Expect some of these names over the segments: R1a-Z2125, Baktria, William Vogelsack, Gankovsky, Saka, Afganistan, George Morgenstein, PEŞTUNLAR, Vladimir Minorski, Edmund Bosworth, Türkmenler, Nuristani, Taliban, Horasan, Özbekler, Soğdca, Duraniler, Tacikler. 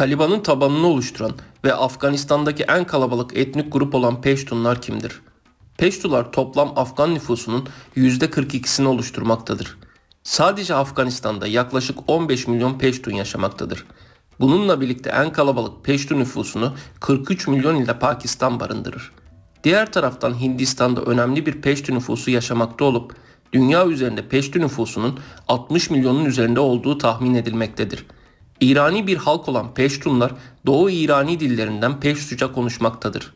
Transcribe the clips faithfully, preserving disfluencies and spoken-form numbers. Taliban'ın tabanını oluşturan ve Afganistan'daki en kalabalık etnik grup olan Peştunlar kimdir? Peştular toplam Afgan nüfusunun yüzde kırk ikisini oluşturmaktadır. Sadece Afganistan'da yaklaşık on beş milyon Peştun yaşamaktadır. Bununla birlikte en kalabalık Peştun nüfusunu kırk üç milyon ile Pakistan barındırır. Diğer taraftan Hindistan'da önemli bir Peştun nüfusu yaşamakta olup dünya üzerinde Peştun nüfusunun altmış milyonun üzerinde olduğu tahmin edilmektedir. İrani bir halk olan Peştunlar Doğu İrani dillerinden Peştuca konuşmaktadır.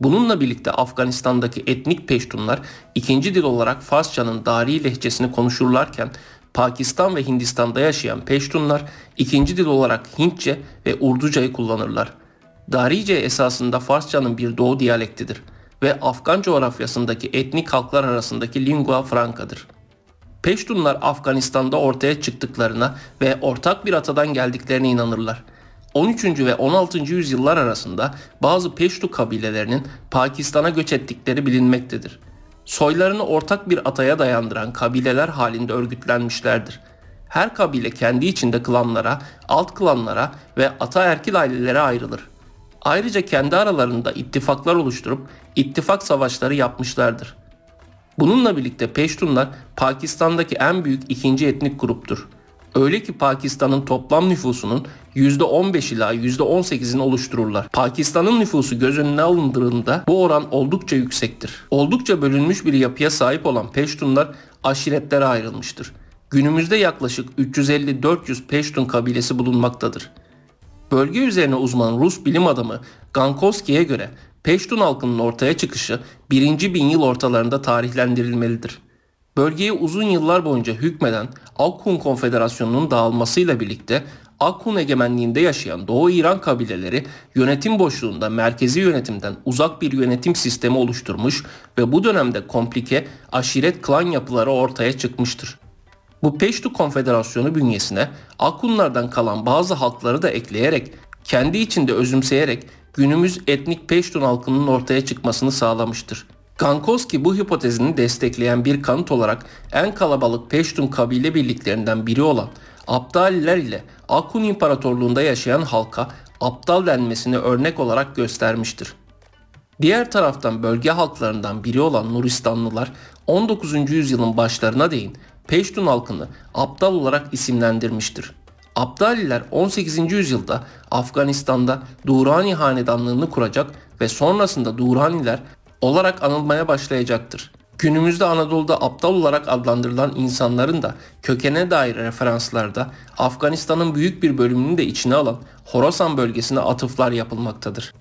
Bununla birlikte Afganistan'daki etnik Peştunlar ikinci dil olarak Farsça'nın Dari lehçesini konuşurlarken Pakistan ve Hindistan'da yaşayan Peştunlar ikinci dil olarak Hintçe ve Urduca'yı kullanırlar. Darice esasında Farsça'nın bir doğu diyalektidir ve Afgan coğrafyasındaki etnik halklar arasındaki lingua franca'dır. Peştunlar Afganistan'da ortaya çıktıklarına ve ortak bir atadan geldiklerine inanırlar. on üçüncü ve on altıncı yüzyıllar arasında bazı Peştu kabilelerinin Pakistan'a göç ettikleri bilinmektedir. Soylarını ortak bir ataya dayandıran kabileler halinde örgütlenmişlerdir. Her kabile kendi içinde klanlara, alt klanlara ve ataerkil ailelere ayrılır. Ayrıca kendi aralarında ittifaklar oluşturup ittifak savaşları yapmışlardır. Bununla birlikte Peştunlar Pakistan'daki en büyük ikinci etnik gruptur. Öyle ki Pakistan'ın toplam nüfusunun yüzde on beş ila yüzde on sekizini oluştururlar. Pakistan'ın nüfusu göz önüne alındığında bu oran oldukça yüksektir. Oldukça bölünmüş bir yapıya sahip olan Peştunlar aşiretlere ayrılmıştır. Günümüzde yaklaşık üç yüz elli dört yüz Peştun kabilesi bulunmaktadır. Bölge üzerine uzman Rus bilim adamı Gankovsky'ye göre Peştun halkının ortaya çıkışı birinci bin yıl ortalarında tarihlendirilmelidir. Bölgeye uzun yıllar boyunca hükmeden Akhun Konfederasyonu'nun dağılmasıyla birlikte Akhun egemenliğinde yaşayan Doğu İran kabileleri yönetim boşluğunda merkezi yönetimden uzak bir yönetim sistemi oluşturmuş ve bu dönemde komplike aşiret klan yapıları ortaya çıkmıştır. Bu Peştu Konfederasyonu bünyesine Akhunlardan kalan bazı halkları da ekleyerek, kendi içinde özümseyerek günümüz etnik Peştun halkının ortaya çıkmasını sağlamıştır. Gankovsky bu hipotezini destekleyen bir kanıt olarak en kalabalık Peştun kabile birliklerinden biri olan Abdaliler ile Akhun İmparatorluğu'nda yaşayan halka Abdal denmesini örnek olarak göstermiştir. Diğer taraftan bölge halklarından biri olan Nuristanlılar on dokuzuncu yüzyılın başlarına değin Peştun halkını Abdal olarak isimlendirmiştir. Abdaliler on sekizinci yüzyılda Afganistan'da Durani hanedanlığını kuracak ve sonrasında Duraniler olarak anılmaya başlayacaktır. Günümüzde Anadolu'da Abdal olarak adlandırılan insanların da kökene dair referanslarda Afganistan'ın büyük bir bölümünü de içine alan Horasan bölgesine atıflar yapılmaktadır.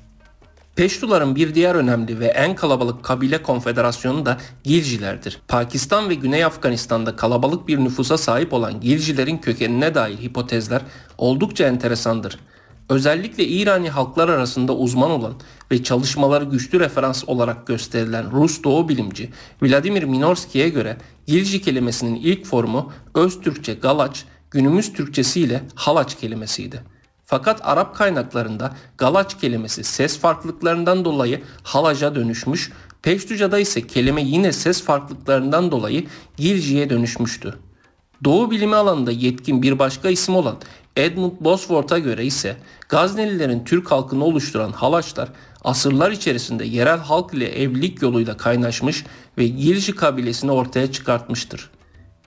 Peştuların bir diğer önemli ve en kalabalık kabile konfederasyonu da Gilcilerdir. Pakistan ve Güney Afganistan'da kalabalık bir nüfusa sahip olan Gilcilerin kökenine dair hipotezler oldukça enteresandır. Özellikle İrani halklar arasında uzman olan ve çalışmaları güçlü referans olarak gösterilen Rus doğu bilimci Vladimir Minorski'ye göre Gilci kelimesinin ilk formu Öztürkçe Galaç, günümüz Türkçesiyle Halaç kelimesiydi. Fakat Arap kaynaklarında Galaç kelimesi ses farklılıklarından dolayı Halaç'a dönüşmüş, Peştuca'da ise kelime yine ses farklılıklarından dolayı Gilci'ye dönüşmüştü. Doğu bilimi alanında yetkin bir başka isim olan Edmund Bosworth'a göre ise Gaznelilerin Türk halkını oluşturan Halaçlar asırlar içerisinde yerel halk ile evlilik yoluyla kaynaşmış ve Gilci kabilesini ortaya çıkartmıştır.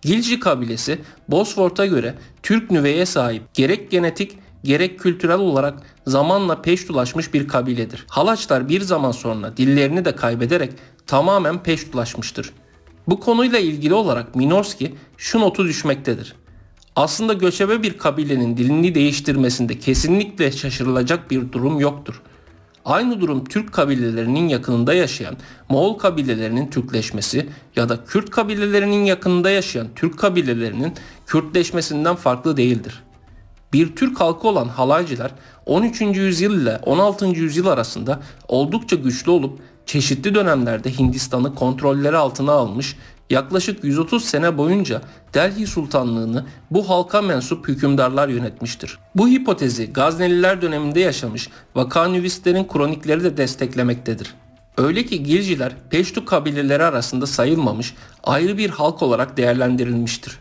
Gilci kabilesi Bosworth'a göre Türk nüveye sahip, gerek genetik gerek kültürel olarak zamanla peştulaşmış bir kabiledir. Halaçlar bir zaman sonra dillerini de kaybederek tamamen peştulaşmıştır. Bu konuyla ilgili olarak Minorski şu notu düşmektedir. Aslında göçebe bir kabilenin dilini değiştirmesinde kesinlikle şaşırılacak bir durum yoktur. Aynı durum Türk kabilelerinin yakınında yaşayan Moğol kabilelerinin Türkleşmesi ya da Kürt kabilelerinin yakınında yaşayan Türk kabilelerinin Kürtleşmesinden farklı değildir. Bir Türk halkı olan Halaycılar on üçüncü yüzyıl ile on altıncı yüzyıl arasında oldukça güçlü olup çeşitli dönemlerde Hindistan'ı kontrolleri altına almış, yaklaşık yüz otuz sene boyunca Delhi Sultanlığı'nı bu halka mensup hükümdarlar yönetmiştir. Bu hipotezi Gazneliler döneminde yaşamış vakanüvistlerin kronikleri de desteklemektedir. Öyle ki Gilciler Peştu kabileleri arasında sayılmamış ayrı bir halk olarak değerlendirilmiştir.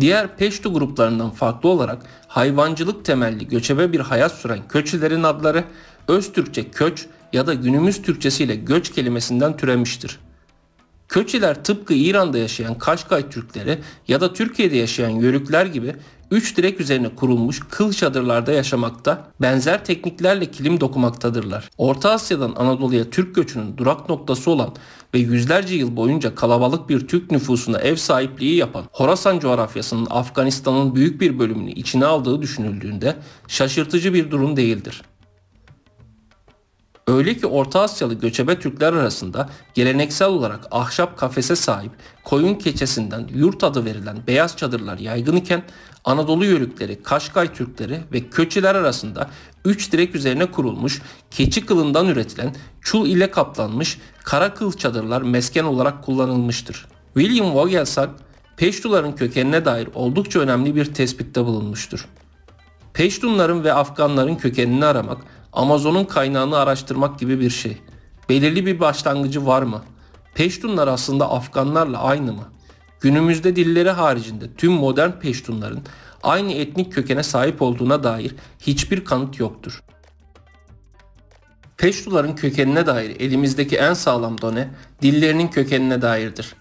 Diğer Peştu gruplarından farklı olarak hayvancılık temelli göçebe bir hayat süren köçlerin adları Öztürkçe köç ya da günümüz Türkçesiyle göç kelimesinden türemiştir. Köçiler tıpkı İran'da yaşayan Kaşkay Türkleri ya da Türkiye'de yaşayan Yörükler gibi üç direk üzerine kurulmuş kıl çadırlarda yaşamakta, benzer tekniklerle kilim dokumaktadırlar. Orta Asya'dan Anadolu'ya Türk göçünün durak noktası olan ve yüzlerce yıl boyunca kalabalık bir Türk nüfusuna ev sahipliği yapan Horasan coğrafyasının Afganistan'ın büyük bir bölümünü içine aldığı düşünüldüğünde şaşırtıcı bir durum değildir. Öyle ki Orta Asyalı göçebe Türkler arasında geleneksel olarak ahşap kafese sahip koyun keçesinden yurt adı verilen beyaz çadırlar yaygın iken Anadolu Yörükleri, Kaşkay Türkleri ve Köçiler arasında üç direk üzerine kurulmuş keçi kılından üretilen çul ile kaplanmış kara kıl çadırlar mesken olarak kullanılmıştır. William Vogelsack, Peştuların kökenine dair oldukça önemli bir tespitte bulunmuştur. Peştunların ve Afganların kökenini aramak, Amazon'un kaynağını araştırmak gibi bir şey. Belirli bir başlangıcı var mı? Peştunlar aslında Afganlarla aynı mı? Günümüzde dilleri haricinde tüm modern Peştunların aynı etnik kökene sahip olduğuna dair hiçbir kanıt yoktur. Peştuların kökenine dair elimizdeki en sağlam done dillerinin kökenine dairdir.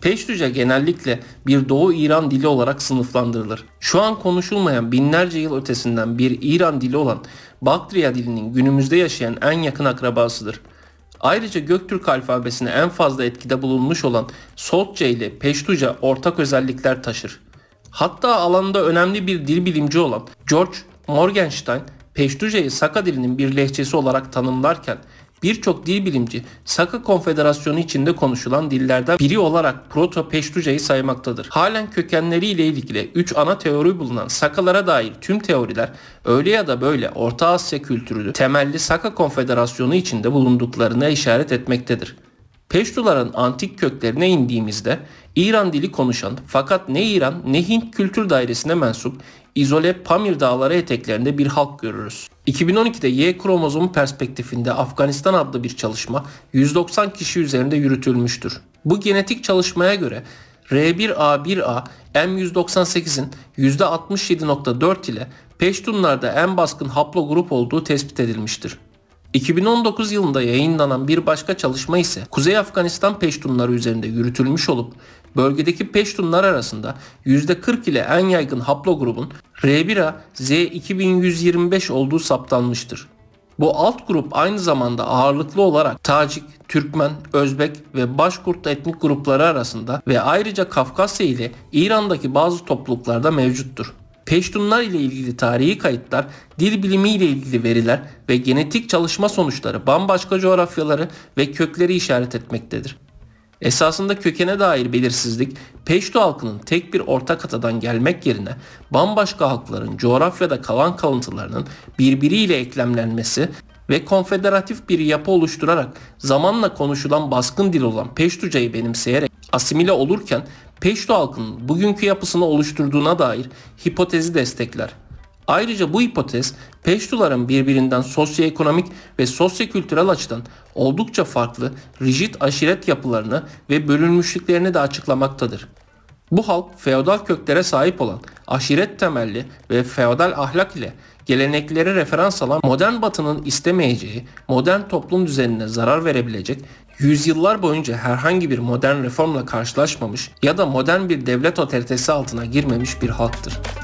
Peştuca genellikle bir Doğu İran dili olarak sınıflandırılır. Şu an konuşulmayan binlerce yıl ötesinden bir İran dili olan Baktria dilinin günümüzde yaşayan en yakın akrabasıdır. Ayrıca Göktürk alfabesine en fazla etkide bulunmuş olan Soğdca ile Peştuca ortak özellikler taşır. Hatta alanda önemli bir dil bilimci olan George Morgenstein, Peştuca'yı Saka dilinin bir lehçesi olarak tanımlarken, birçok dil bilimci Saka Konfederasyonu içinde konuşulan dillerden biri olarak Proto-Peştuca'yı saymaktadır. Halen kökenleriyle ilgili üç ana teori bulunan Sakalara dair tüm teoriler öyle ya da böyle Orta Asya kültürü temelli Saka Konfederasyonu içinde bulunduklarına işaret etmektedir. Peştuların antik köklerine indiğimizde İran dili konuşan fakat ne İran ne Hint kültür dairesine mensup izole Pamir dağları eteklerinde bir halk görürüz. iki bin on iki'de Y kromozomu perspektifinde Afganistan adlı bir çalışma yüz doksan kişi üzerinde yürütülmüştür. Bu genetik çalışmaya göre R bir A bir A M yüz doksan sekiz'in yüzde altmış yedi nokta dört ile Peştunlarda en baskın haplogrup olduğu tespit edilmiştir. iki bin on dokuz yılında yayınlanan bir başka çalışma ise Kuzey Afganistan Peştunları üzerinde yürütülmüş olup bölgedeki Peştunlar arasında yüzde kırk ile en yaygın haplogrubun R bir A Z iki bin yüz yirmi beş olduğu saptanmıştır. Bu alt grup aynı zamanda ağırlıklı olarak Tacik, Türkmen, Özbek ve Başkurt etnik grupları arasında ve ayrıca Kafkasya ile İran'daki bazı topluluklarda mevcuttur. Peştunlar ile ilgili tarihi kayıtlar, dil bilimi ile ilgili veriler ve genetik çalışma sonuçları bambaşka coğrafyaları ve kökleri işaret etmektedir. Esasında kökene dair belirsizlik, Peştu halkının tek bir ortak atadan gelmek yerine bambaşka halkların coğrafyada kalan kalıntılarının birbiriyle eklemlenmesi ve konfederatif bir yapı oluşturarak zamanla konuşulan baskın dil olan Peştuca'yı benimseyerek asimile olurken Peştu halkının bugünkü yapısını oluşturduğuna dair hipotezi destekler. Ayrıca bu hipotez Peştuların birbirinden sosyoekonomik ve sosyokültürel açıdan oldukça farklı rigid aşiret yapılarını ve bölünmüşlüklerini de açıklamaktadır. Bu halk feodal köklere sahip olan aşiret temelli ve feodal ahlak ile geleneklere referans alan modern batının istemeyeceği modern toplum düzenine zarar verebilecek, yüzyıllar boyunca herhangi bir modern reformla karşılaşmamış ya da modern bir devlet otoritesi altına girmemiş bir halktır.